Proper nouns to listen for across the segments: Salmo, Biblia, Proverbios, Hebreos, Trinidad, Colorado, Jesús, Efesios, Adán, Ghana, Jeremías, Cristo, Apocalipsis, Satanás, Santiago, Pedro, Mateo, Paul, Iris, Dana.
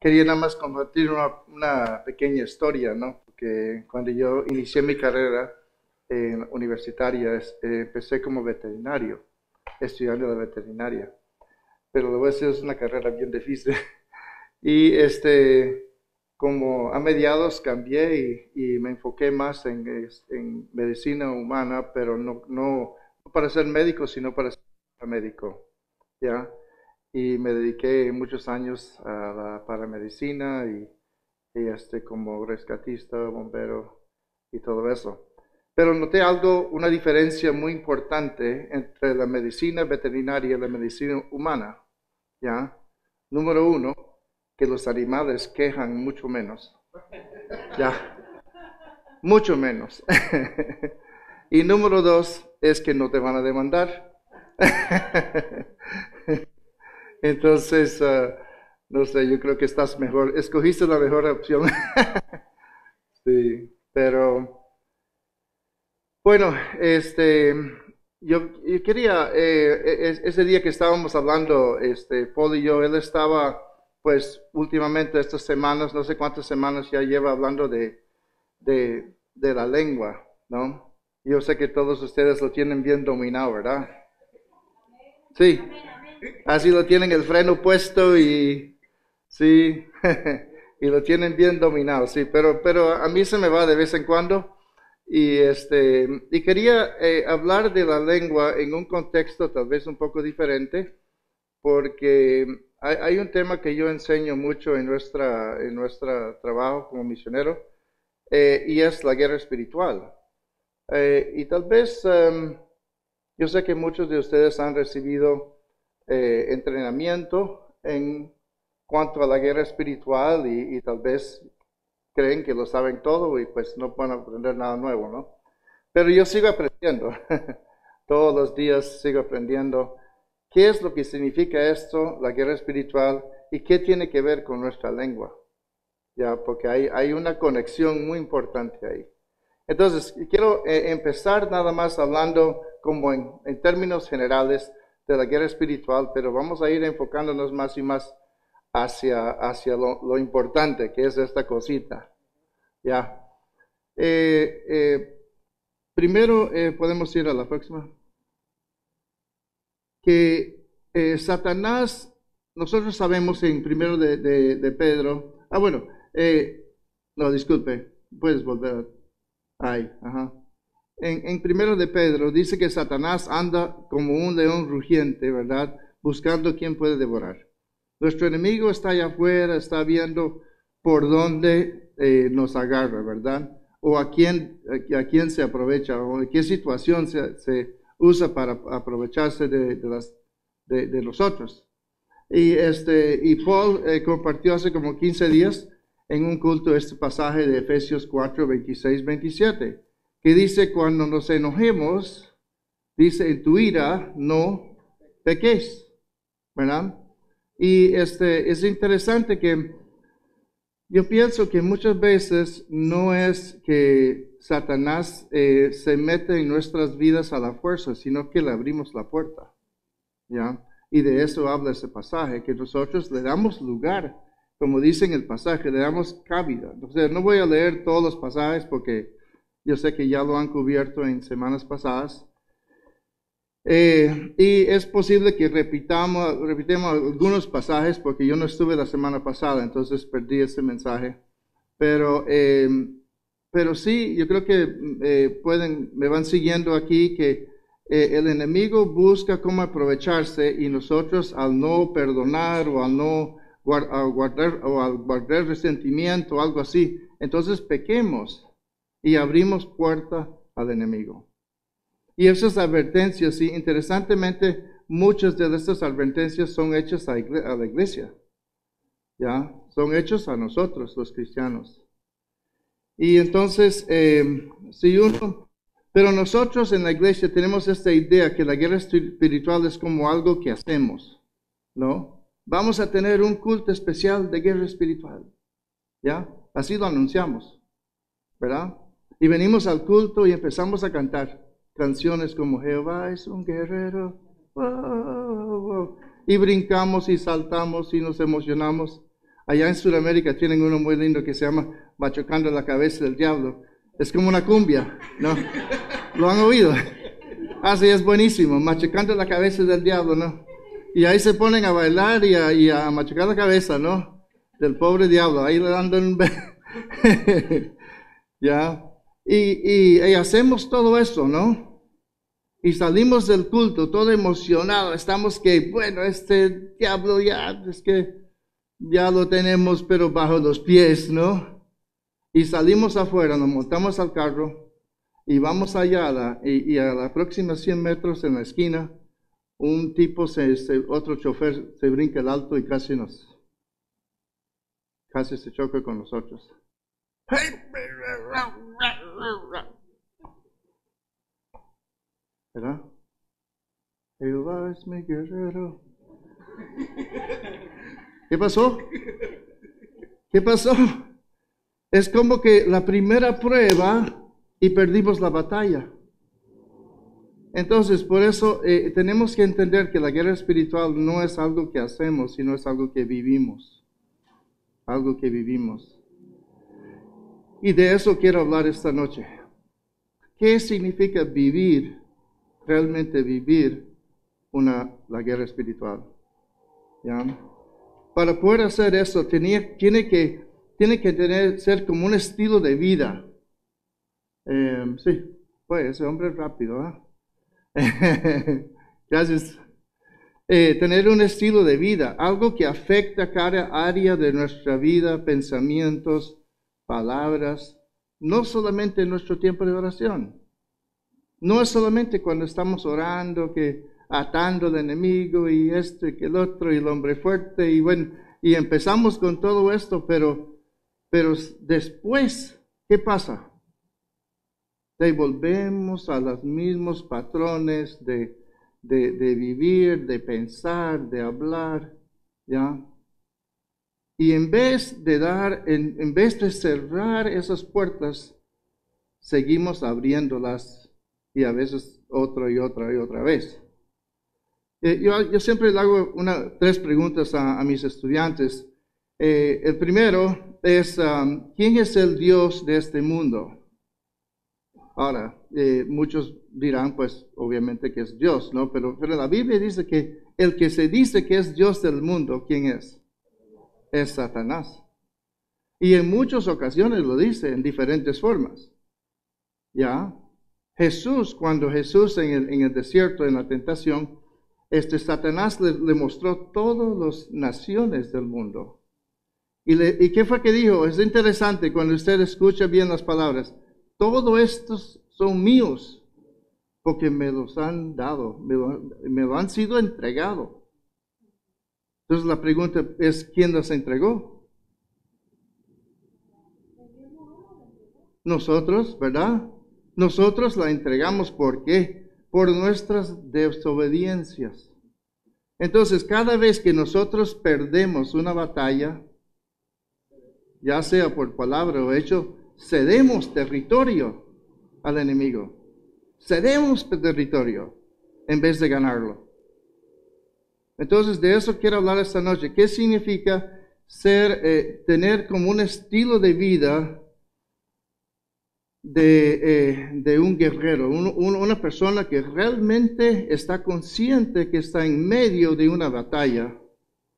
Quería nada más compartir una pequeña historia, ¿no? Porque cuando yo inicié mi carrera universitaria, empecé como veterinario, estudiando la veterinaria. Pero lo voy a decir, es una carrera bien difícil. Y como a mediados cambié y me enfoqué más en medicina humana, pero no para ser médico, sino para ser paramédico, ¿ya? Y me dediqué muchos años a la paramedicina y como rescatista, bombero y todo eso. Pero noté una diferencia muy importante entre la medicina veterinaria y la medicina humana, ¿ya? Número uno, que los animales quejan mucho menos, ¿ya? Mucho menos. Y número dos, es que no te van a demandar. Entonces, no sé, yo creo que estás mejor, escogiste la mejor opción. Sí, pero bueno, yo quería, ese día que estábamos hablando, Paul y yo, él estaba, pues, últimamente estas semanas, no sé cuántas semanas ya lleva hablando de la lengua, ¿no? Yo sé que todos ustedes lo tienen bien dominado, ¿verdad? Sí. Así lo tienen el freno puesto y sí, y lo tienen bien dominado, sí, pero a mí se me va de vez en cuando. Y quería hablar de la lengua en un contexto tal vez un poco diferente, porque hay un tema que yo enseño mucho en nuestro trabajo como misionero, y es la guerra espiritual. Y tal vez, yo sé que muchos de ustedes han recibido entrenamiento en cuanto a la guerra espiritual y tal vez creen que lo saben todo y pues no van a aprender nada nuevo, ¿no? Pero yo sigo aprendiendo, todos los días sigo aprendiendo qué es lo que significa esto, la guerra espiritual, y qué tiene que ver con nuestra lengua, ya, porque hay una conexión muy importante ahí. Entonces, quiero empezar nada más hablando como en términos generales de la guerra espiritual, pero vamos a ir enfocándonos más y más hacia lo importante que es esta cosita, ¿ya? Primero, podemos ir a la próxima. Que Satanás, nosotros sabemos en primero de Pedro, no, disculpe, puedes volver ahí, ajá. En primero de Pedro dice que Satanás anda como un león rugiente, ¿verdad? Buscando quién puede devorar. Nuestro enemigo está allá afuera, está viendo por dónde nos agarra, ¿verdad? O a quién se aprovecha, o en qué situación se usa para aprovecharse de nosotros. Y Paul compartió hace como 15 días en un culto este pasaje de Efesios 4, 26, 27. Que dice, cuando nos enojemos, dice, en tu ira no peques, ¿verdad? Y es interesante que yo pienso que muchas veces no es que Satanás se mete en nuestras vidas a la fuerza, sino que le abrimos la puerta, ¿ya? Y de eso habla ese pasaje, que nosotros le damos lugar, como dice en el pasaje, le damos cabida. O sea, no voy a leer todos los pasajes porque yo sé que ya lo han cubierto en semanas pasadas. Y es posible que repitamos algunos pasajes porque yo no estuve la semana pasada, entonces perdí ese mensaje. Pero sí, yo creo que me van siguiendo aquí, que el enemigo busca cómo aprovecharse, y nosotros al no perdonar o al no guardar resentimiento o algo así, entonces pequemos. Y abrimos puerta al enemigo. Y esas advertencias, y interesantemente, muchas de estas advertencias son hechas a la iglesia, ¿ya? Son hechas a nosotros, los cristianos. Y entonces, pero nosotros en la iglesia tenemos esta idea que la guerra espiritual es como algo que hacemos, ¿no? Vamos a tener un culto especial de guerra espiritual, ¿ya? Así lo anunciamos, ¿verdad? Y venimos al culto y empezamos a cantar canciones como Jehová es un guerrero, oh, oh, oh, y brincamos y saltamos y nos emocionamos. Allá en Sudamérica tienen uno muy lindo que se llama Machucando la Cabeza del Diablo. Es como una cumbia, ¿no? ¿Lo han oído? Así es buenísimo, Machucando la Cabeza del Diablo, ¿no? Y ahí se ponen a bailar y a machucar la cabeza, ¿no? Del pobre diablo, ahí le dando un... ¿Ya? Y hacemos todo eso, ¿no? Y salimos del culto todo emocionado, estamos que, bueno, este diablo ya, es que... ya lo tenemos, pero bajo los pies, ¿no? Y salimos afuera, nos montamos al carro y vamos allá a la próxima 100 metros en la esquina, un tipo, otro chofer se brinca el alto y casi se choca con nosotros. ¿Verdad? Jehová es mi guerrero. ¿Qué pasó? ¿Qué pasó? Es como que la primera prueba y perdimos la batalla. Entonces, por eso tenemos que entender que la guerra espiritual no es algo que hacemos, sino es algo que vivimos. Algo que vivimos. Y de eso quiero hablar esta noche. ¿Qué significa vivir, realmente vivir, la guerra espiritual? ¿Ya? Para poder hacer eso, tiene que ser como un estilo de vida. Sí, pues ese hombre es rápido, ¿eh? Gracias. Tener un estilo de vida, algo que afecta cada área de nuestra vida, pensamientos, palabras, no solamente en nuestro tiempo de oración. No es solamente cuando estamos orando que... atando al enemigo y que el otro y el hombre fuerte y bueno, y empezamos con todo esto, pero después, ¿qué pasa? Devolvemos a los mismos patrones de vivir, de pensar, de hablar, ¿ya? Y en vez de cerrar esas puertas, seguimos abriéndolas y a veces otra y otra y otra vez. Yo siempre le hago tres preguntas a mis estudiantes. El primero es, ¿quién es el Dios de este mundo? Ahora, muchos dirán, pues, obviamente que es Dios, ¿no? Pero la Biblia dice que el que se dice que es Dios del mundo, ¿quién es? Es Satanás. Y en muchas ocasiones lo dice en diferentes formas. ¿Ya? Jesús, cuando Jesús en el desierto, en la tentación, Satanás le mostró todas las naciones del mundo. ¿Y qué fue que dijo? Es interesante cuando usted escucha bien las palabras. Todos estos son míos, porque me los han dado, me lo han sido entregado. Entonces la pregunta es, ¿quién los entregó? Nosotros, ¿verdad? Nosotros la entregamos, ¿por qué? Por nuestras desobediencias. Entonces, cada vez que nosotros perdemos una batalla, ya sea por palabra o hecho, cedemos territorio al enemigo. Cedemos territorio en vez de ganarlo. Entonces, de eso quiero hablar esta noche. ¿Qué significa tener como un estilo de vida de un guerrero, una persona que realmente está consciente que está en medio de una batalla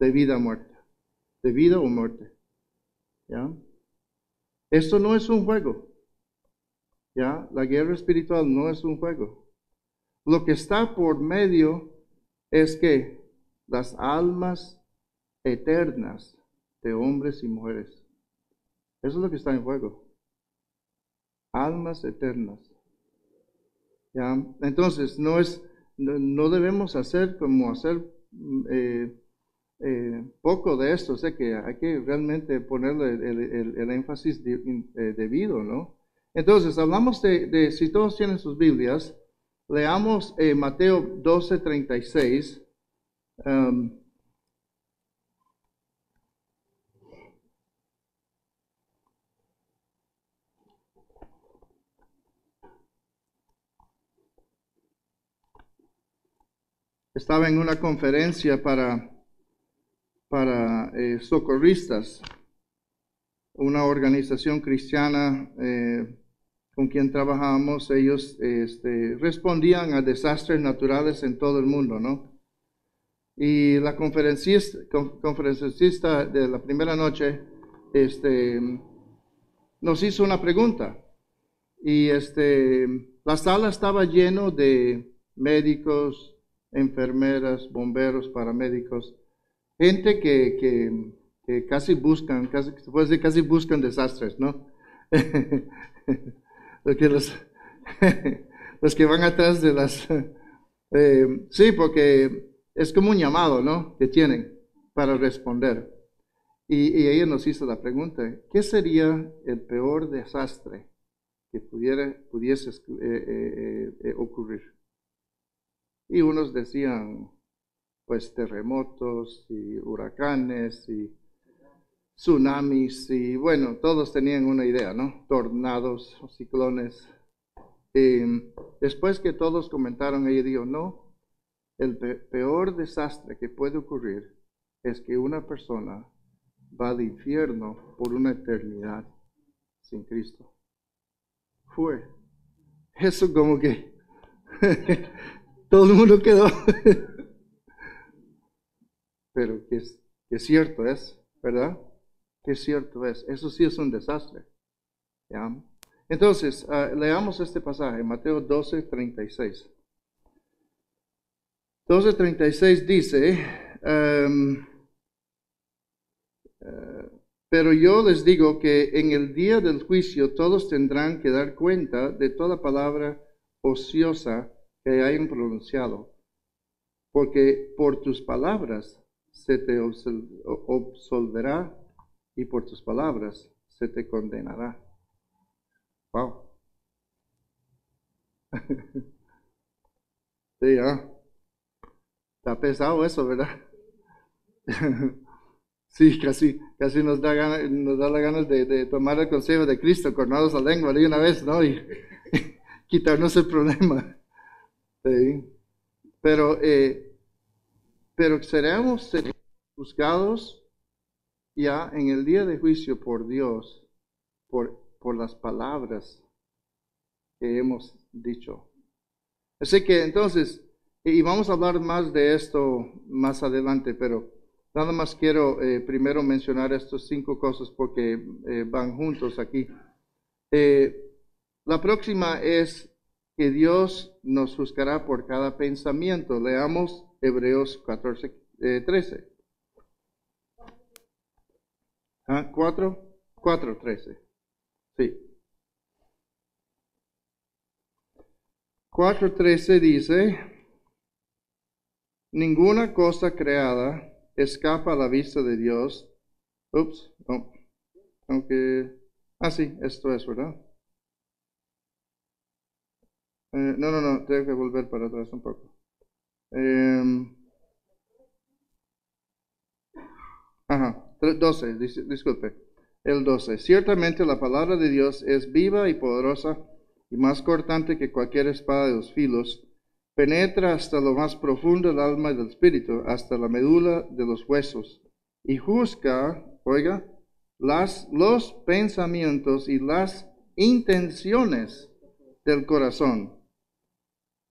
de vida o muerte, ¿Ya? Esto no es un juego, ¿ya? La guerra espiritual no es un juego. Lo que está por medio es que las almas eternas de hombres y mujeres, eso es lo que está en juego. Almas eternas. ¿Ya? Entonces, no debemos hacer poco de esto. O sea que hay que realmente ponerle el énfasis debido, ¿no? Entonces, hablamos si todos tienen sus Biblias, leamos Mateo 12:36. Estaba en una conferencia para para socorristas, una organización cristiana con quien trabajábamos. Ellos respondían a desastres naturales en todo el mundo, ¿no? Y la conferencista de la primera noche nos hizo una pregunta, y la sala estaba lleno de médicos, enfermeras, bomberos, paramédicos, gente que casi buscan desastres, ¿no? los que van atrás de las... sí, porque es como un llamado, ¿no?, que tienen para responder. Y ella nos hizo la pregunta: ¿qué sería el peor desastre que pudiese ocurrir? Y unos decían, pues, terremotos y huracanes y tsunamis, y bueno, todos tenían una idea, ¿no? Tornados, ciclones. Después que todos comentaron, ella dijo: no, el peor desastre que puede ocurrir es que una persona va al infierno por una eternidad sin Cristo. Fue eso como que todo el mundo quedó. Pero que cierto es, ¿verdad? Que cierto es. Eso sí es un desastre, ¿ya? Entonces, leamos este pasaje, Mateo 12:36. 12:36 dice: pero yo les digo que en el día del juicio todos tendrán que dar cuenta de toda palabra ociosa que hayan pronunciado, porque por tus palabras se te absolverá y por tus palabras se te condenará. Wow. Sí, ¿eh? Está pesado eso, ¿verdad? Sí, casi nos da las ganas de tomar el consejo de Cristo, cortarnos la lengua de una vez, ¿no? Y quitarnos el problema. Sí. Pero seremos juzgados ya en el día de juicio por Dios por las palabras que hemos dicho. Así que entonces, y vamos a hablar más de esto más adelante, pero nada más quiero primero mencionar estas 5 cosas porque van juntos aquí. La próxima es que Dios nos juzgará por cada pensamiento. Leamos Hebreos 14:13. 4:13. Sí. 4:13 dice: ninguna cosa creada escapa a la vista de Dios. Ups, no. Aunque... Ah, sí, esto es, ¿verdad? No, tengo que volver para atrás un poco. Ajá, 12, disculpe. El 12. Ciertamente la palabra de Dios es viva y poderosa y más cortante que cualquier espada de 2 filos. Penetra hasta lo más profundo del alma y del espíritu, hasta la médula de los huesos, y juzga, oiga, los pensamientos y las intenciones del corazón.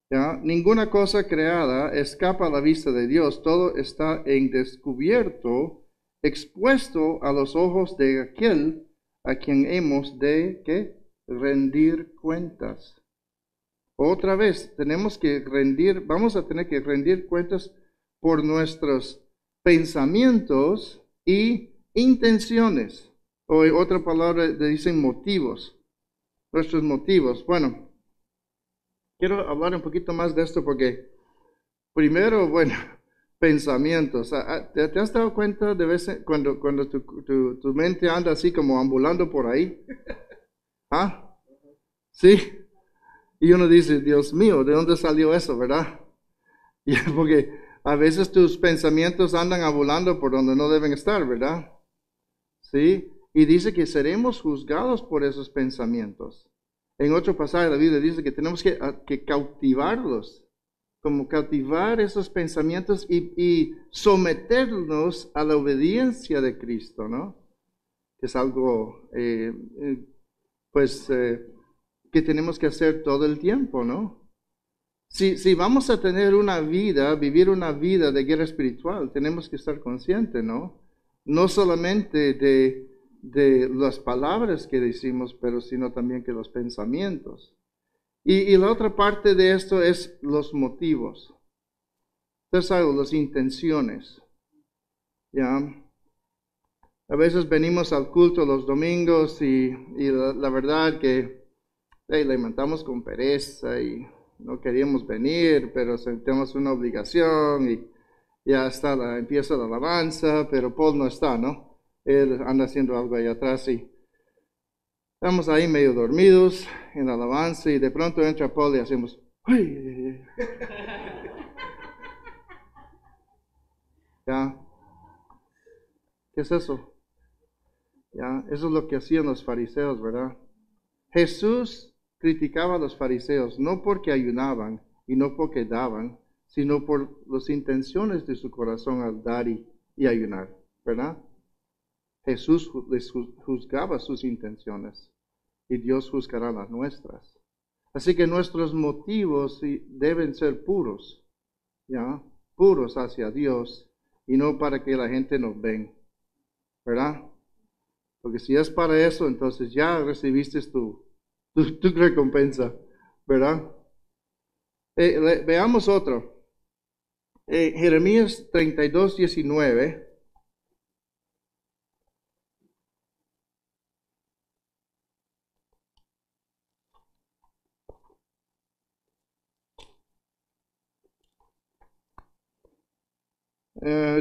¿Ya? Ninguna cosa creada escapa a la vista de Dios. Todo está en descubierto, expuesto a los ojos de aquel a quien hemos de ¿qué? Rendir cuentas. Otra vez, vamos a tener que rendir cuentas por nuestros pensamientos y intenciones. O otra palabra le dicen motivos, nuestros motivos. Bueno, quiero hablar un poquito más de esto porque primero, bueno, pensamientos. ¿Te has dado cuenta de veces cuando tu mente anda así como ambulando por ahí? ¿Ah? ¿Sí? Y uno dice, Dios mío, ¿de dónde salió eso, verdad? Y porque a veces tus pensamientos andan abulando por donde no deben estar, ¿verdad? Sí. Y dice que seremos juzgados por esos pensamientos. En otro pasaje de la Biblia dice que tenemos que cautivarlos como cautivar esos pensamientos y someternos a la obediencia de Cristo, ¿no? Que es algo, que tenemos que hacer todo el tiempo, ¿no? Si vamos a tener una vida, vivir una vida de guerra espiritual, tenemos que estar conscientes, ¿no? No solamente de las palabras que decimos, pero sino también que los pensamientos. Y la otra parte de esto es los motivos. Tercero, las intenciones. ¿Ya? A veces venimos al culto los domingos y la verdad que levantamos con pereza y no queríamos venir, pero sentimos una obligación y ya está, empieza la alabanza, pero Paul no está, ¿no? Él anda haciendo algo allá atrás y estamos ahí medio dormidos en la alabanza y de pronto entra Paul y hacemos ¡ay! ¿Ya? ¿Qué es eso? ¿Ya? Eso es lo que hacían los fariseos, ¿verdad? Jesús criticaba a los fariseos no porque ayunaban y no porque daban, sino por las intenciones de su corazón al dar y ayunar, ¿verdad? Jesús les juzgaba sus intenciones y Dios juzgará las nuestras. Así que nuestros motivos deben ser puros, ¿ya? Puros hacia Dios y no para que la gente nos vea, ¿verdad? Porque si es para eso, entonces ya recibiste tu recompensa, ¿verdad? Veamos otro. Jeremías 32:19.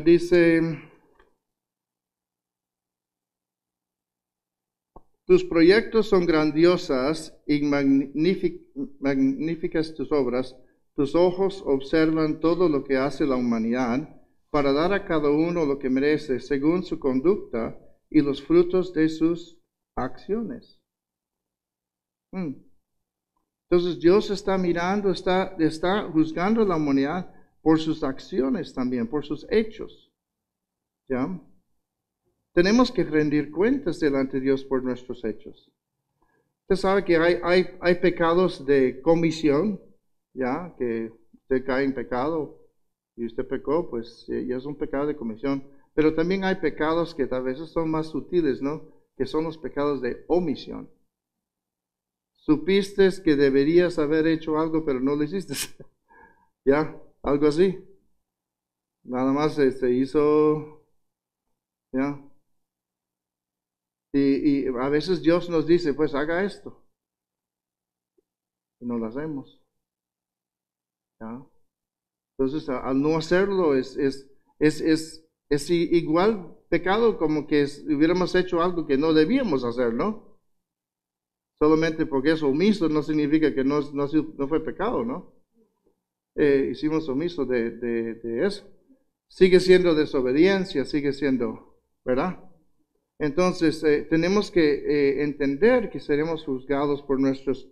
Dice, tus proyectos son grandiosas y magníficas tus obras, tus ojos observan todo lo que hace la humanidad para dar a cada uno lo que merece según su conducta y los frutos de sus acciones. Entonces Dios está mirando, está juzgando a la humanidad por sus acciones también, por sus hechos. ¿Ya? Tenemos que rendir cuentas delante de Dios por nuestros hechos. Usted sabe que hay pecados de comisión, ¿ya? Que usted cae en pecado y usted pecó, pues ya es un pecado de comisión. Pero también hay pecados que tal vez son más sutiles, ¿no? Que son los pecados de omisión. Supiste que deberías haber hecho algo, pero no lo hiciste. ¿Ya? Algo así. Nada más se hizo, ¿ya? Y a veces Dios nos dice, pues haga esto. Y no lo hacemos. ¿Ya? Entonces, al no hacerlo es igual pecado como que hubiéramos hecho algo que no debíamos hacer, ¿no? Solamente porque es omiso no significa que no fue pecado, ¿no? Hicimos omiso de eso. Sigue siendo desobediencia, sigue siendo, ¿verdad? Entonces, tenemos que entender que seremos juzgados por nuestras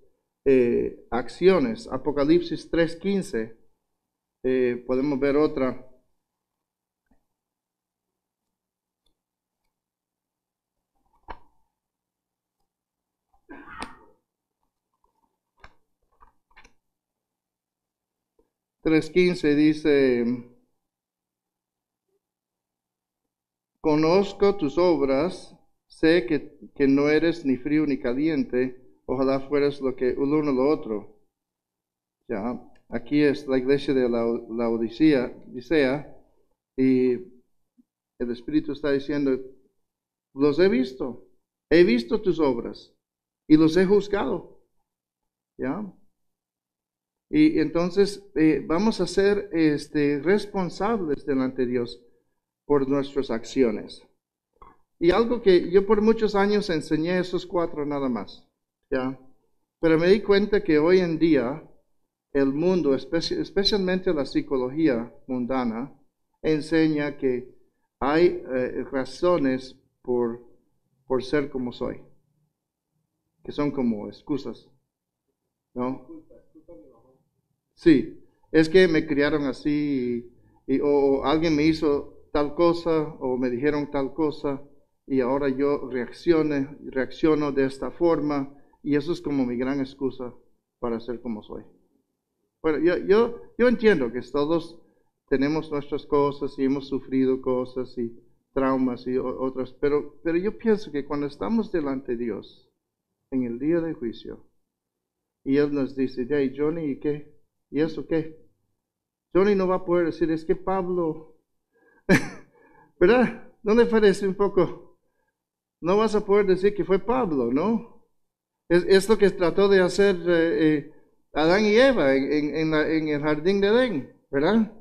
acciones. Apocalipsis 3:15. Podemos ver otra. Dice, conozco tus obras, sé que no eres ni frío ni caliente, ojalá fueras lo que el uno o lo otro. Ya, aquí es la iglesia de la Odisea, y el Espíritu está diciendo, los he visto tus obras y los he juzgado. Ya. Y entonces vamos a ser responsables delante de Dios por nuestras acciones. Y algo que yo por muchos años enseñé esos cuatro nada más, ¿ya? Pero me di cuenta que hoy en día el mundo, especialmente la psicología mundana, enseña que hay razones por ser como soy, que son como excusas, ¿no? Sí, es que me criaron así, o alguien me hizo tal cosa, o me dijeron tal cosa, y ahora yo reacciono de esta forma, y eso es como mi gran excusa para ser como soy. Bueno, yo entiendo que todos tenemos nuestras cosas, y hemos sufrido cosas, y traumas, y otras, pero yo pienso que cuando estamos delante de Dios, en el día del juicio, y Él nos dice, hey, Johnny, ¿y qué? ¿Y eso qué? Johnny no va a poder decir, es que Pablo, ¿verdad? ¿No le parece un poco? No vas a poder decir que fue Pablo, ¿no? Es lo que trató de hacer Adán y Eva en el jardín de Edén, ¿verdad?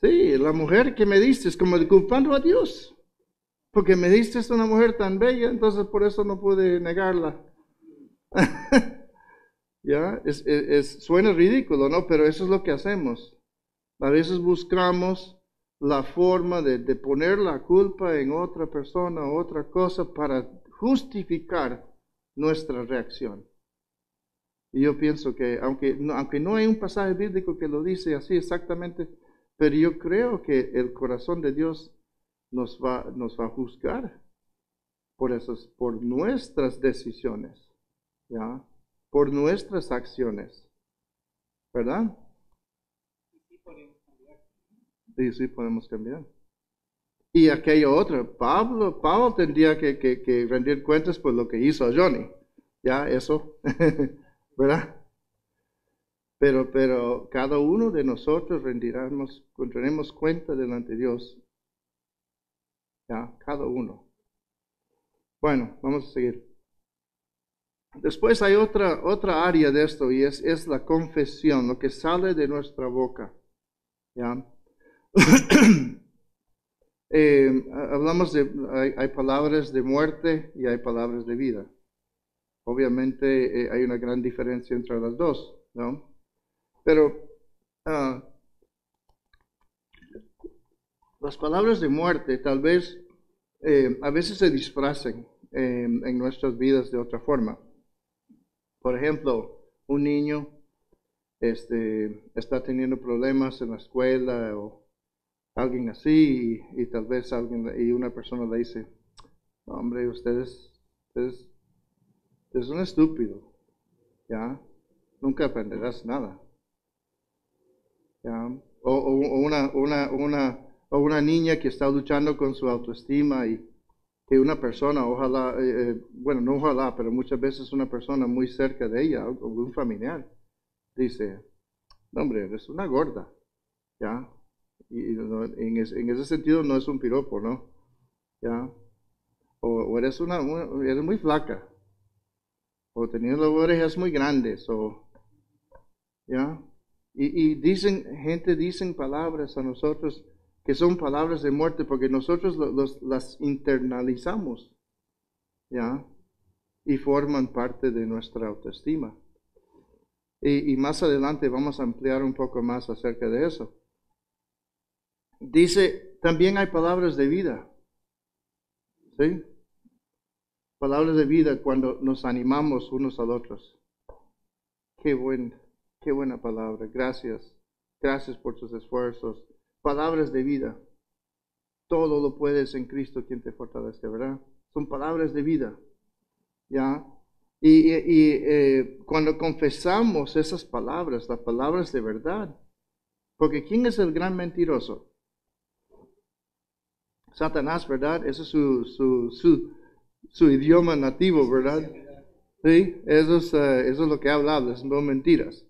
Sí, la mujer que me diste es como culpando a Dios, porque me diste una mujer tan bella, entonces por eso no pude negarla. Ya, suena ridículo, ¿no? Pero eso es lo que hacemos. A veces buscamos la forma de poner la culpa en otra persona o otra cosa para justificar nuestra reacción. Y yo pienso que, aunque no hay un pasaje bíblico que lo dice así exactamente, pero yo creo que el corazón de Dios nos va a juzgar por nuestras decisiones, ¿ya? Por nuestras acciones, ¿verdad? Y sí podemos cambiar. Y aquello otro, Pablo tendría que rendir cuentas por lo que hizo a Johnny, ¿ya? Eso, ¿verdad? Pero cada uno de nosotros rendiremos cuenta delante de Dios, ¿ya? Cada uno. Bueno, vamos a seguir. Después hay otra área de esto, y es la confesión, lo que sale de nuestra boca, ¿ya? Hablamos de, hay palabras de muerte y hay palabras de vida. Obviamente hay una gran diferencia entre las dos, ¿no? Pero las palabras de muerte tal vez a veces se disfrazan en nuestras vidas de otra forma. Por ejemplo, un niño está teniendo problemas en la escuela o alguien así, y tal vez una persona le dice, hombre, usted es un estúpido, ¿ya? Nunca aprenderás nada, ¿ya? O una niña que está luchando con su autoestima, y que una persona, ojalá, bueno, no ojalá, pero muchas veces una persona muy cerca de ella, o un familiar, dice, hombre, eres una gorda, ¿ya? Y en ese sentido no es un piropo, ¿no? ¿Ya? O eres eres muy flaca, o tenías las orejas muy grandes, o, ¿ya? Y dicen palabras a nosotros que son palabras de muerte, porque nosotros las internalizamos, ¿ya? Y forman parte de nuestra autoestima. Y más adelante vamos a ampliar un poco más acerca de eso. Dice, también hay palabras de vida, ¿sí? Palabras de vida cuando nos animamos unos a otros. Qué buena palabra, gracias por tus esfuerzos. Palabras de vida, todo lo puedes en Cristo quien te fortalece, ¿verdad? Son palabras de vida, ¿ya? Y cuando confesamos esas palabras, las palabras de verdad, porque ¿quién es el gran mentiroso? Satanás, ¿verdad? Ese es su idioma nativo, ¿verdad? Sí, eso es lo que habla, no mentiras.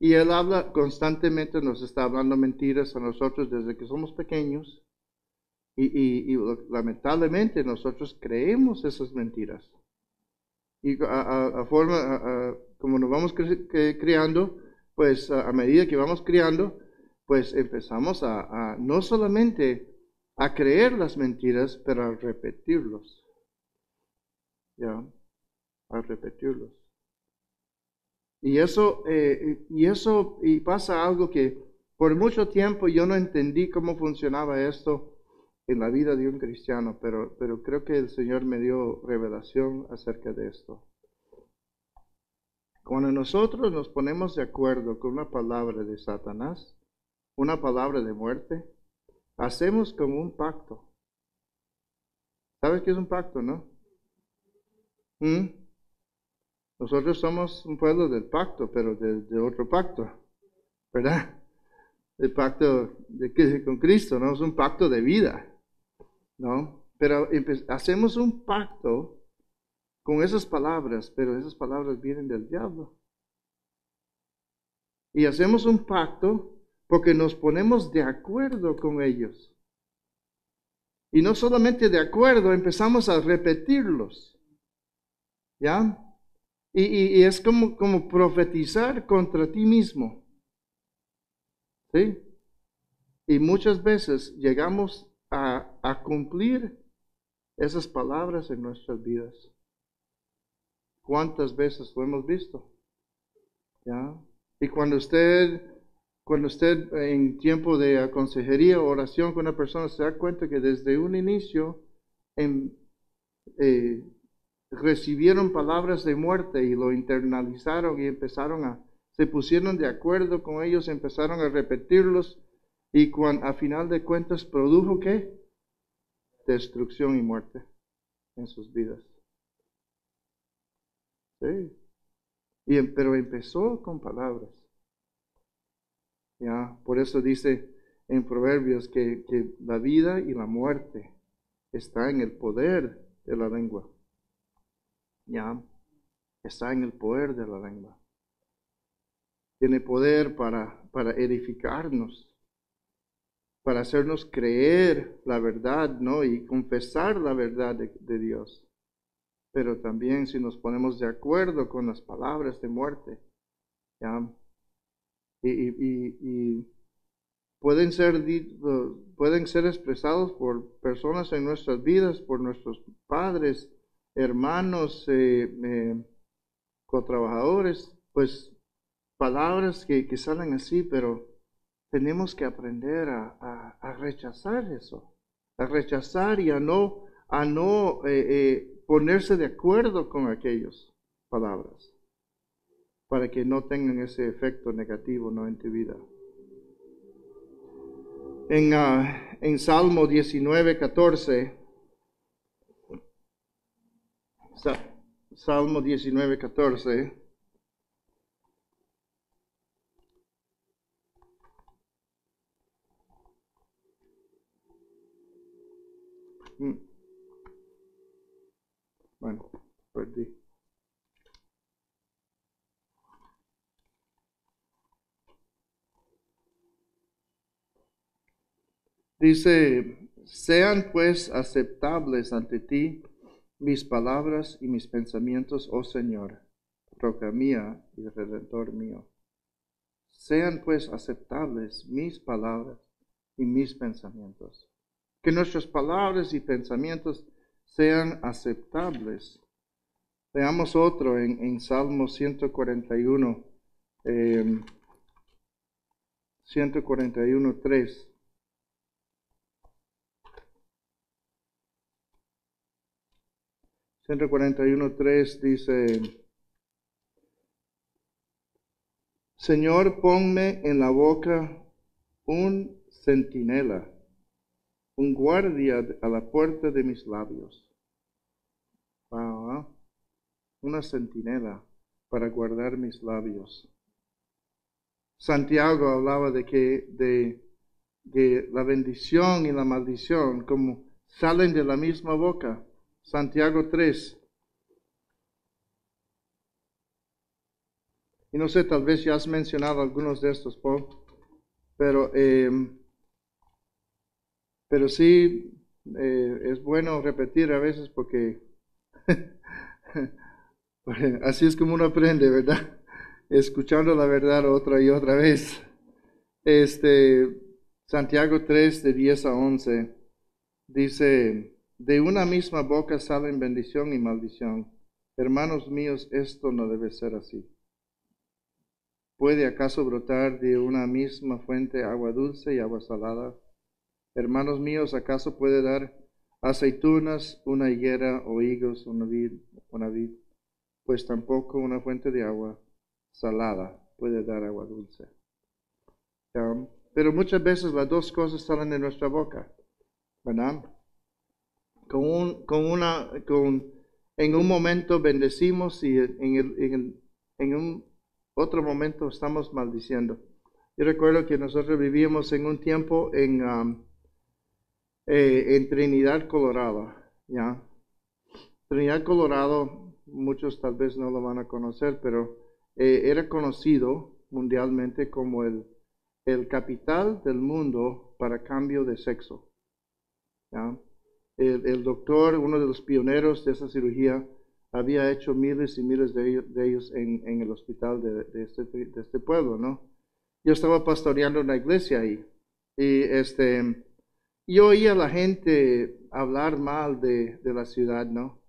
Y él habla constantemente, nos está hablando mentiras a nosotros desde que somos pequeños. Y lamentablemente nosotros creemos esas mentiras. Y como nos vamos criando, pues a medida que vamos criando, pues empezamos a no solamente a creer las mentiras, pero a repetirlos. ¿Ya? A repetirlos. Y pasa algo que por mucho tiempo yo no entendí cómo funcionaba esto en la vida de un cristiano, pero creo que el Señor me dio revelación acerca de esto. Cuando nosotros nos ponemos de acuerdo con una palabra de Satanás, una palabra de muerte, hacemos como un pacto. ¿Sabes qué es un pacto, no? Nosotros somos un pueblo del pacto, pero de otro pacto, ¿verdad? El pacto con Cristo, ¿no? Es un pacto de vida, ¿no? Pero hacemos un pacto con esas palabras, pero esas palabras vienen del diablo. Y hacemos un pacto porque nos ponemos de acuerdo con ellos. Y no solamente de acuerdo, empezamos a repetirlos, ¿ya? Y es como profetizar contra ti mismo. ¿Sí? Y muchas veces llegamos a cumplir esas palabras en nuestras vidas. ¿Cuántas veces lo hemos visto? ¿Ya? Y cuando usted en tiempo de consejería o oración con una persona se da cuenta que desde un inicio recibieron palabras de muerte y lo internalizaron y empezaron se pusieron de acuerdo con ellos, empezaron a repetirlos, y a final de cuentas produjo ¿qué? Destrucción y muerte en sus vidas. Sí. Pero empezó con palabras. ¿Ya? Por eso dice en Proverbios que la vida y la muerte está en el poder de la lengua. ¿Ya? Está en el poder de la lengua. Tiene poder para edificarnos, para hacernos creer la verdad, ¿no? Y confesar la verdad de Dios. Pero también si nos ponemos de acuerdo con las palabras de muerte, ¿ya? Y pueden ser expresados por personas en nuestras vidas, por nuestros padres, hermanos, cotrabajadores, pues palabras que salen así, pero tenemos que aprender a rechazar eso, a rechazar y a no ponerse de acuerdo con aquellas palabras, para que no tengan ese efecto negativo, ¿no?, en tu vida. En Salmo 19:14, Salmo 19:14. Bueno, perdí. Dice: sean pues aceptables ante ti mis palabras y mis pensamientos, oh Señor, roca mía y redentor mío. Sean pues aceptables mis palabras y mis pensamientos. Que nuestras palabras y pensamientos sean aceptables. Veamos otro en Salmo 141, 141:3. Dice: Señor, ponme en la boca un centinela, un guardia a la puerta de mis labios. Wow, ¿eh? Una centinela para guardar mis labios. Santiago hablaba de que la bendición y la maldición como salen de la misma boca. Santiago 3. Y no sé, tal vez ya has mencionado algunos de estos, Paul, pero sí, es bueno repetir a veces porque así es como uno aprende, ¿verdad? Escuchando la verdad otra y otra vez. Santiago 3, de 10 a 11, dice: de una misma boca salen bendición y maldición. Hermanos míos, esto no debe ser así. ¿Puede acaso brotar de una misma fuente agua dulce y agua salada? Hermanos míos, ¿acaso puede dar aceitunas una higuera o higos una vid? Pues tampoco una fuente de agua salada puede dar agua dulce. Pero muchas veces las dos cosas salen de nuestra boca, ¿verdad? En un momento bendecimos y en otro momento estamos maldiciendo. Yo recuerdo que nosotros vivíamos en un tiempo en Trinidad, Colorado, ¿ya? Trinidad, Colorado, muchos tal vez no lo van a conocer, pero era conocido mundialmente como el capital del mundo para cambio de sexo, ¿ya? El doctor, uno de los pioneros de esa cirugía, había hecho miles y miles de ellos en el hospital de este pueblo, ¿no? Yo estaba pastoreando una iglesia ahí, y yo oía a la gente hablar mal de la ciudad, ¿no?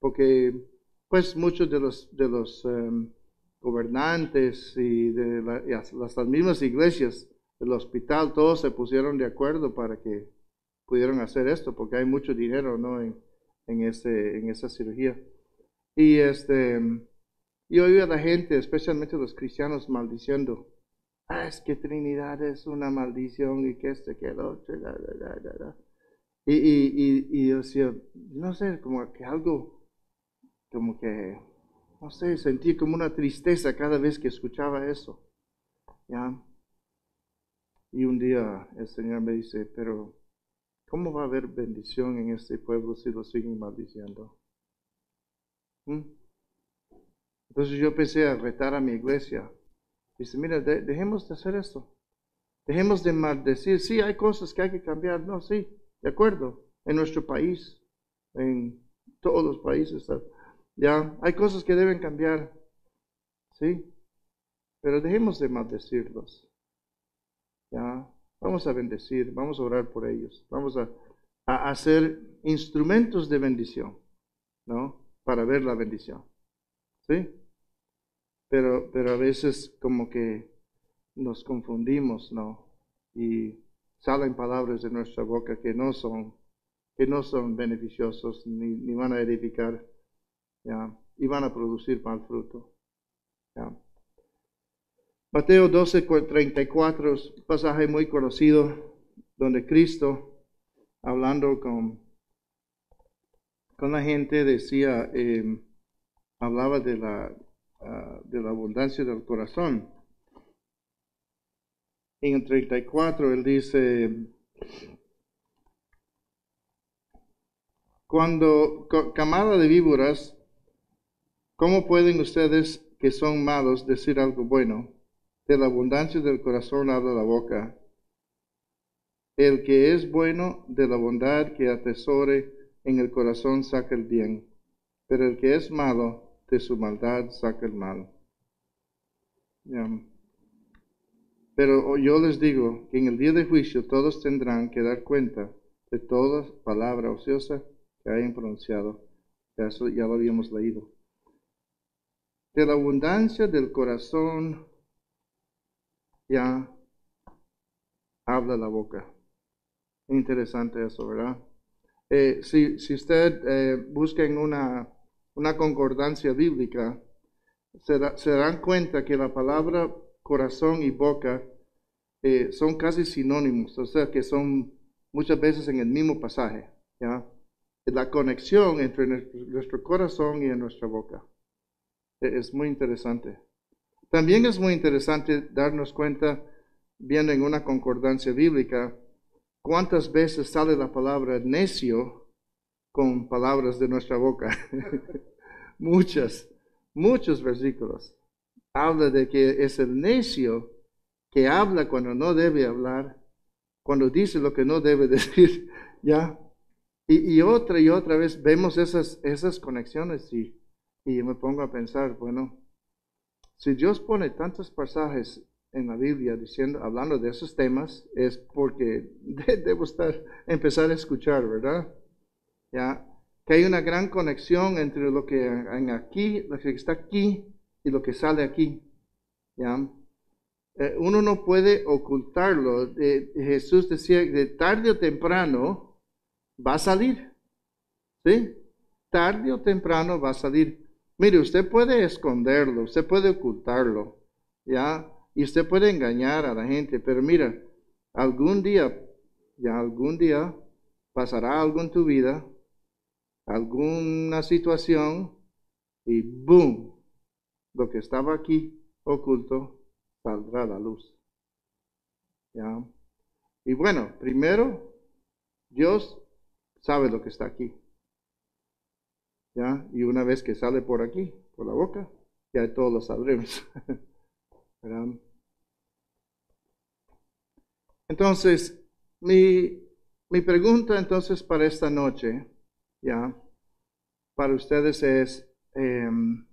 Porque, pues, muchos de los gobernantes y las mismas iglesias, el hospital, todos se pusieron de acuerdo para que pudieron hacer esto, porque hay mucho dinero, ¿no? en esa cirugía. Y yo oí a la gente, especialmente los cristianos, maldiciendo. Ah, es que Trinidad es una maldición y que y yo decía, no sé, como que algo, como que, no sé, sentí como una tristeza cada vez que escuchaba eso, ¿ya? Y un día el Señor me dice, pero ¿cómo va a haber bendición en este pueblo si lo siguen maldiciendo? Entonces yo empecé a retar a mi iglesia. Dice, mira, dejemos de hacer esto. Dejemos de maldecir. Sí, hay cosas que hay que cambiar. No, sí, de acuerdo. En nuestro país, en todos los países, ya hay cosas que deben cambiar. Sí, pero dejemos de maldecirlos. Ya. Vamos a bendecir, vamos a orar por ellos, vamos a hacer instrumentos de bendición, ¿no? Para ver la bendición, ¿sí? Pero a veces como que nos confundimos, ¿no? Y salen palabras de nuestra boca que no son beneficiosos ni van a edificar, ¿ya? Y van a producir mal fruto, ¿ya? Mateo 12:34 es un pasaje muy conocido donde Cristo, hablando con la gente, decía, hablaba de la abundancia del corazón. En el 34 él dice, cuando camada de víboras, ¿cómo pueden ustedes que son malos decir algo bueno? De la abundancia del corazón habla la boca. El que es bueno, de la bondad que atesore en el corazón saca el bien, pero el que es malo, de su maldad saca el mal. Pero yo les digo que en el día de juicio todos tendrán que dar cuenta de toda palabra ociosa que hayan pronunciado. Eso ya lo habíamos leído. De la abundancia del corazón ya habla la boca. Interesante eso, ¿verdad? Si usted busca en una concordancia bíblica, se dan cuenta que la palabra corazón y boca son casi sinónimos, o sea que son muchas veces en el mismo pasaje, ¿ya? La conexión entre nuestro corazón y nuestra boca. Es muy interesante. También es muy interesante darnos cuenta, viendo en una concordancia bíblica, cuántas veces sale la palabra necio con palabras de nuestra boca. muchos versículos. Habla de que es el necio que habla cuando no debe hablar, cuando dice lo que no debe decir, ¿ya? Y otra vez vemos esas conexiones y me pongo a pensar, bueno, si Dios pone tantos pasajes en la Biblia hablando de esos temas, es porque debo empezar a escuchar, ¿verdad? Ya, que hay una gran conexión entre lo que está aquí y lo que sale aquí, ¿ya? Uno no puede ocultarlo. Jesús decía que tarde o temprano va a salir, ¿sí? Tarde o temprano va a salir. Mire, usted puede esconderlo, usted puede ocultarlo, ¿ya? Y usted puede engañar a la gente, pero mira, algún día pasará algo en tu vida, alguna situación, y ¡boom! Lo que estaba aquí oculto saldrá a la luz, ¿ya? Y bueno, primero, Dios sabe lo que está aquí, ¿ya? Y una vez que sale por aquí, por la boca, ya todos lo sabremos. ¿Verdad? Entonces, mi pregunta entonces para esta noche, ¿ya? Para ustedes es, ¿qué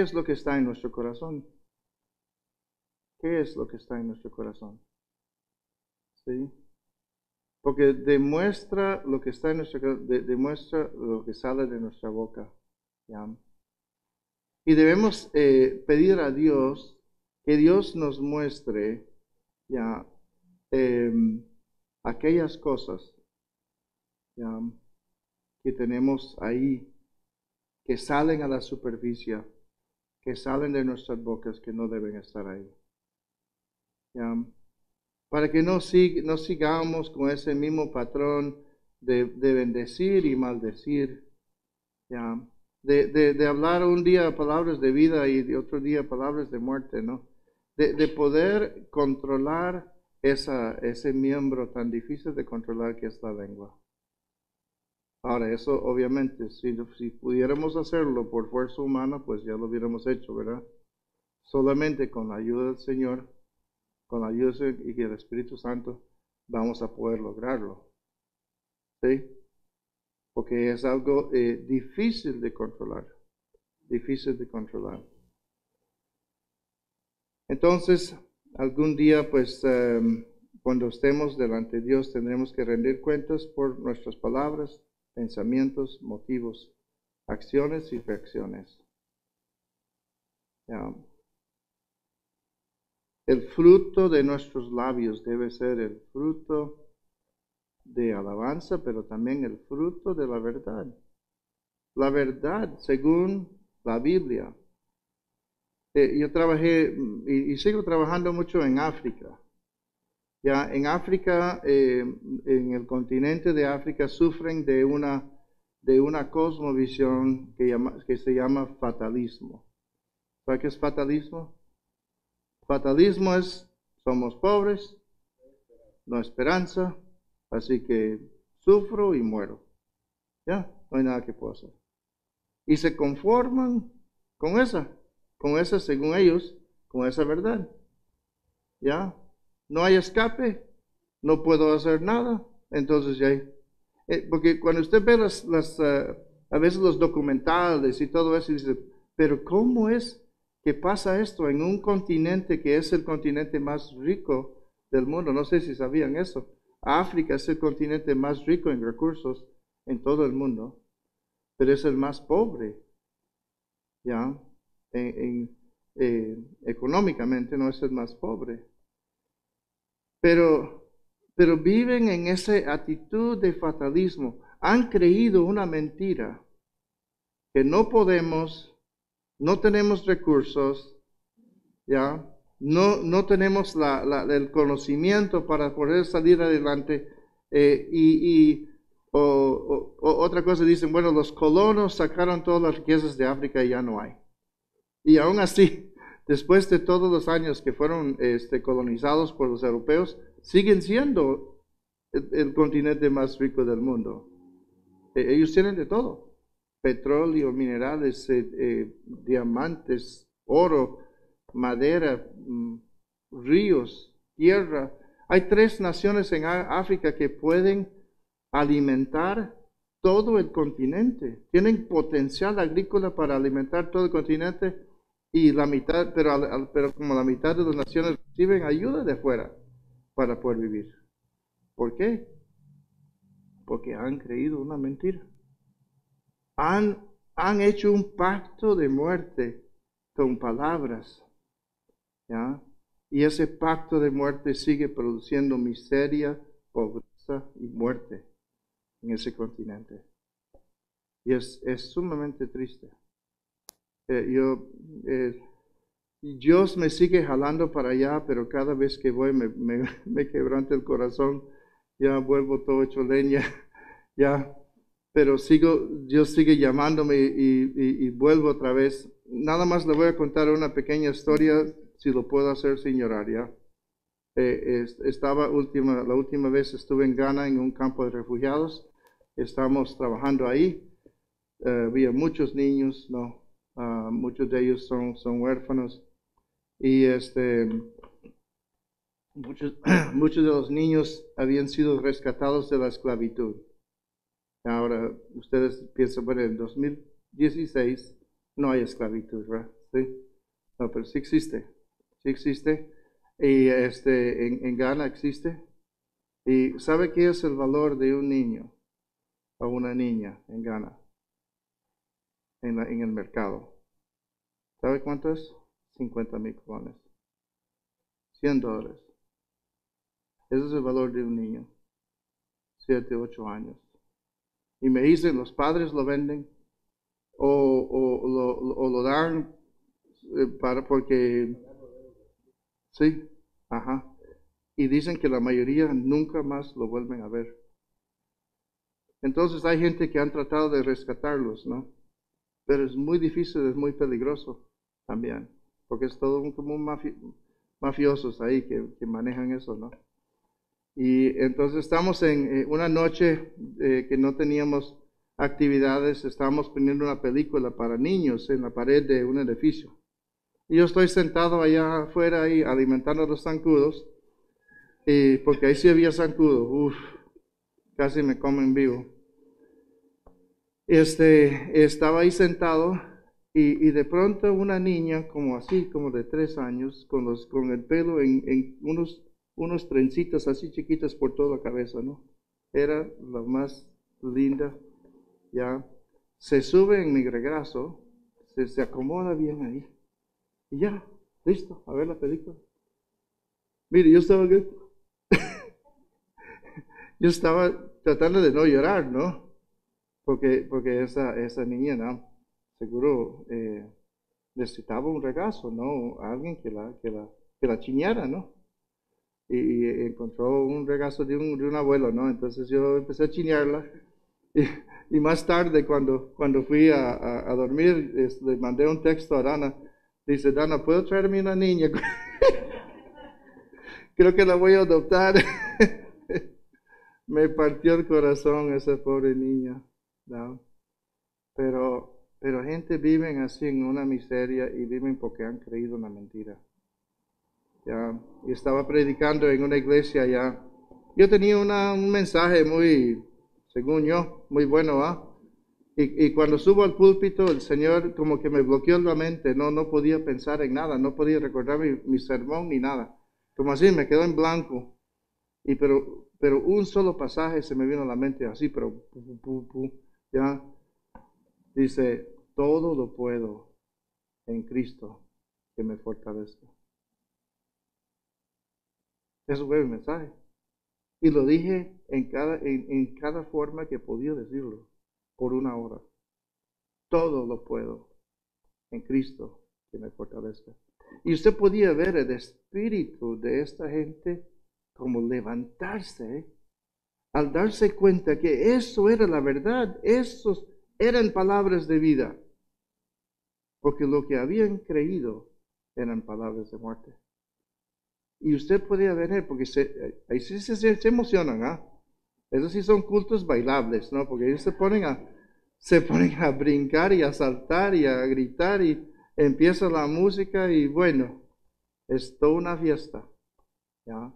es lo que está en nuestro corazón? ¿Qué es lo que está en nuestro corazón? ¿Sí? Porque demuestra lo que está en nuestro corazón, demuestra lo que sale de nuestra boca. ¿Ya? Y debemos pedir a Dios que Dios nos muestre, ¿ya? Aquellas cosas, ¿ya? Que tenemos ahí, que salen a la superficie, que salen de nuestras bocas, que no deben estar ahí. ¿Ya? Para que no sigamos con ese mismo patrón de bendecir y maldecir, ¿ya? De hablar un día palabras de vida y de otro día palabras de muerte, ¿no? De poder controlar ese miembro tan difícil de controlar que es la lengua. Ahora, eso obviamente, si pudiéramos hacerlo por fuerza humana, pues ya lo hubiéramos hecho, ¿verdad? Solamente con la ayuda del Señor, con la ayuda y el Espíritu Santo, vamos a poder lograrlo, ¿sí? Porque es algo difícil de controlar, Entonces, algún día, pues, cuando estemos delante de Dios, tendremos que rendir cuentas por nuestras palabras, pensamientos, motivos, acciones y reacciones. ¿Ya? El fruto de nuestros labios debe ser el fruto de alabanza, pero también el fruto de la verdad. La verdad según la Biblia. Yo trabajé y sigo trabajando mucho en África. Ya en África, en el continente de África, sufren de una cosmovisión que se llama fatalismo. ¿Sabes qué es fatalismo? Fatalismo es, somos pobres, no esperanza, así que sufro y muero. Ya, no hay nada que pueda hacer. Y se conforman con esa según ellos, con esa verdad. Ya, no hay escape, no puedo hacer nada, entonces ya hay. Porque cuando usted ve a veces los documentales y todo eso, y dice, pero ¿cómo es que pasa esto en un continente que es el continente más rico del mundo? No sé si sabían eso. África es el continente más rico en recursos en todo el mundo, pero es el más pobre, ¿ya? Económicamente no es el más pobre. Pero viven en esa actitud de fatalismo. Han creído una mentira, que no podemos, no tenemos recursos, ¿ya? No tenemos el conocimiento para poder salir adelante. Otra cosa dicen, bueno, los colonos sacaron todas las riquezas de África y ya no hay. Y aún así, después de todos los años que fueron colonizados por los europeos, siguen siendo el continente más rico del mundo. Ellos tienen de todo. Petróleo, minerales, diamantes, oro, madera, ríos, tierra. Hay 3 naciones en África que pueden alimentar todo el continente. Tienen potencial agrícola para alimentar todo el continente, y la mitad, pero como la mitad de las naciones reciben ayuda de fuera para poder vivir. ¿Por qué? Porque han creído una mentira. Han hecho un pacto de muerte con palabras. ¿Ya? Y ese pacto de muerte sigue produciendo miseria, pobreza y muerte. en ese continente. Y es sumamente triste. Dios me sigue jalando para allá, pero cada vez que voy me quebranta el corazón. Ya vuelvo todo hecho leña, ya. Pero Dios sigue llamándome y vuelvo otra vez. Nada más le voy a contar una pequeña historia, si lo puedo hacer sin llorar, ya. La última vez estuve en Ghana, en un campo de refugiados. Estamos trabajando ahí. Había muchos niños, ¿no? Muchos de ellos son huérfanos. Y muchos de los niños habían sido rescatados de la esclavitud. Ahora, ustedes piensan, bueno, en 2016 no hay esclavitud, ¿verdad? ¿Sí? No, pero sí existe. Sí existe. Y en Ghana existe. ¿Y sabe qué es el valor de un niño o una niña en Ghana? En el mercado. ¿Sabe cuánto es? 50,000 colones. $100. Ese es el valor de un niño. 7, 8 años. Y me dicen, los padres lo venden o lo dan para porque... Sí, ajá. Y dicen que la mayoría nunca más lo vuelven a ver. Entonces hay gente que han tratado de rescatarlos, ¿no? Pero es muy difícil, es muy peligroso también, porque es todo como mafiosos ahí que manejan eso, ¿no? Y entonces estamos en una noche que no teníamos actividades, estábamos poniendo una película para niños en la pared de un edificio. Y yo estoy sentado allá afuera y alimentando a los zancudos, y porque ahí sí había zancudos, uff, casi me comen vivo. Estaba ahí sentado y de pronto una niña como así, como de 3 años, con el pelo en unos trencitas así chiquitas por toda la cabeza, ¿no? Era la más linda, ya. Se sube en mi regazo, se acomoda bien ahí, y ya, listo, a ver la película. Mire, yo estaba tratando de no llorar, ¿no? Porque esa niña, ¿no? Seguro necesitaba un regazo, ¿no? Alguien que la chiñara, ¿no? Y encontró un regazo de un abuelo, ¿no? Entonces yo empecé a chinearla y más tarde cuando fui a dormir, le mandé un texto a Dana. Dice, Dana, ¿puedo traerme una niña? Creo que la voy a adoptar. Me partió el corazón esa pobre niña, ¿no? Pero gente viven así en una miseria y viven porque han creído una mentira. Ya, y estaba predicando en una iglesia ya. Yo tenía un mensaje muy, según yo, muy bueno, ¿ah? Y cuando subo al púlpito, el Señor como que me bloqueó la mente, no podía pensar en nada, no podía recordar mi sermón ni nada. Como así, me quedó en blanco. Pero un solo pasaje se me vino a la mente así, pero ya. Dice, todo lo puedo en Cristo que me fortalezca. Eso fue mi mensaje. Y lo dije en cada forma que podía decirlo, por 1 hora. Todo lo puedo en Cristo que me fortalezca. Y usted podía ver el espíritu de esta gente como levantarse al darse cuenta que eso era la verdad, esos eran palabras de vida. Porque lo que habían creído eran palabras de muerte. Y usted podía venir, porque ahí sí se emocionan, ¿ah? Esos sí son cultos bailables, ¿no? Porque ellos se ponen a brincar y a saltar y a gritar y empieza la música y bueno, es toda una fiesta, ¿ya?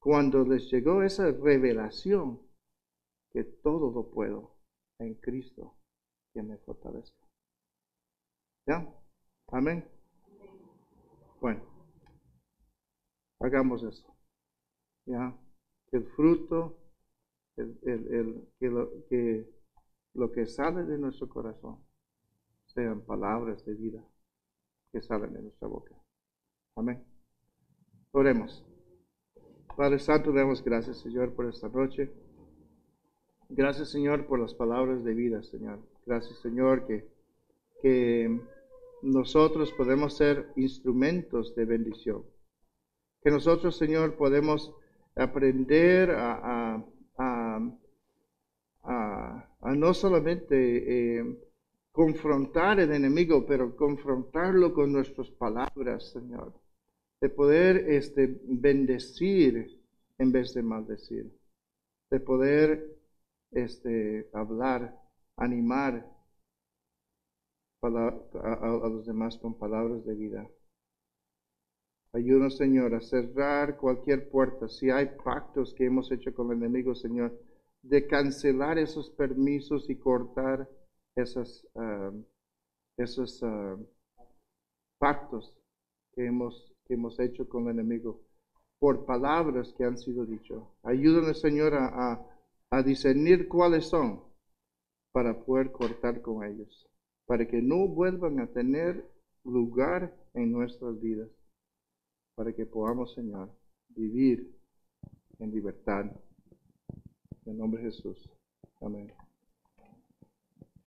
Cuando les llegó esa revelación que todo lo puedo en Cristo que me fortalezca. ¿Ya? Amén. Bueno. Hagamos eso, ¿ya? Que el fruto, que lo que sale de nuestro corazón sean palabras de vida que salen de nuestra boca. Amén. Oremos. Padre Santo, damos gracias, Señor, por esta noche. Gracias, Señor, por las palabras de vida, Señor. Gracias, Señor, que nosotros podemos ser instrumentos de bendición. Que nosotros, Señor, podemos aprender a no solamente confrontar al enemigo, pero confrontarlo con nuestras palabras, Señor. De poder bendecir en vez de maldecir. De poder hablar, animar a los demás con palabras de vida. Ayúdanos, Señor, a cerrar cualquier puerta. Si hay pactos que hemos hecho con el enemigo, Señor, de cancelar esos permisos y cortar esos pactos que hemos hecho con el enemigo por palabras que han sido dichas. Ayúdanos, Señor, a discernir cuáles son para poder cortar con ellos, para que no vuelvan a tener lugar en nuestras vidas, para que podamos, Señor, vivir en libertad. En el nombre de Jesús. Amén.